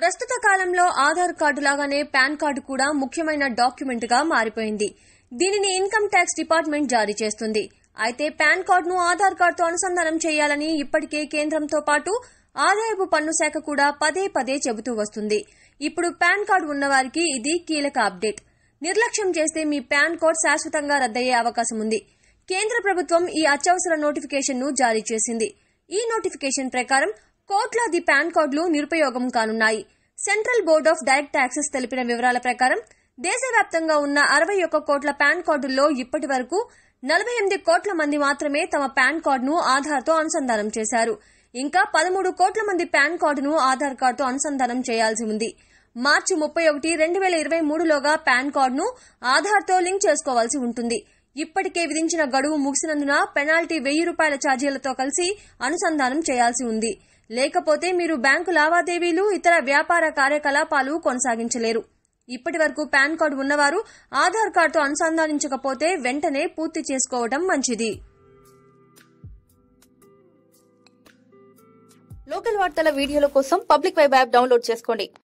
ప్రస్తుత కాలంలో ఆధార్ కార్డు లాగానే పాన్ కార్డు కూడా ముఖ్యమైన డాక్యుమెంట్ గా మారిపోయింది. దీనిని ఇన్కమ్ ట్యాక్స్ డిపార్ట్మెంట్ జారీ చేస్తుంది. అయితే పాన్ కార్డును ఆధార్ కార్డుతో అనుసంధానం చేయాలని ఇప్పటికే కేంద్రంతో పాటు ఆదాయపు పన్ను శాఖ కూడా పదే పదే చెబుతూ వస్తుంది. ఇప్పుడు పాన్ కార్డు ఉన్నవారికి ఇది కీలక అప్డేట్. నిర్లక్ష్యం చేస్తే మీ పాన్ కార్డు శాశ్వతంగా రద్దయ్యే అవకాశం ఉంది. కేంద్ర ప్రభుత్వం ఈ అత్యవసర నోటిఫికేషన్ ను జారీ చేసింది. ఈ నోటిఫికేషన్ ప్రకారం కోట్లాది పాన్ కార్డులు నిరుపయోగం కానున్నాయి. Central board of direct taxes తెలిపిన వివరాల ప్రకారం దేశవ్యాప్తంగా ఉన్న 61 కోట్ల పాన్ కార్డుల్లో ఇప్పటి వరకు 48 కోట్ల మంది మాత్రమే తమ పాన్ కార్డును ఆధార్తో అనుసంధానం చేశారు. ఇంకా 13 కోట్ల మంది పాన్ కార్డును ఆధార్ కార్డుతో అనుసంధానం చేయాల్సి ఉంది. మార్చి 31, 2023లోగా పాన్ కార్డును ఆధార్తో లింక్ చేసుకోవాల్సి ఉంటుంది. ఇప్పటికే విధించిన గడువు ముగిసినందున పెనాల్టీ ₹1000 ఛార్జీలతో కలిసి అనుసంధానం చేయాల్సి ఉంది. లేకపోతే మీరు బ్యాంకు లావాదేవీలు, ఇతర వ్యాపార కార్యకలాపాలు కొనసాగించలేరు. ఇప్పటి వరకు పాన్ కార్డు ఉన్నవారు ఆధార్ కార్డుతో అనుసంధానించకపోతే వెంటనే పూర్తి చేసుకోవడం మంచిది. లోకల్ వార్తల వీడియోల కోసం పబ్లిక్ వెబ్ యాప్ డౌన్లోడ్ చేసుకోండి.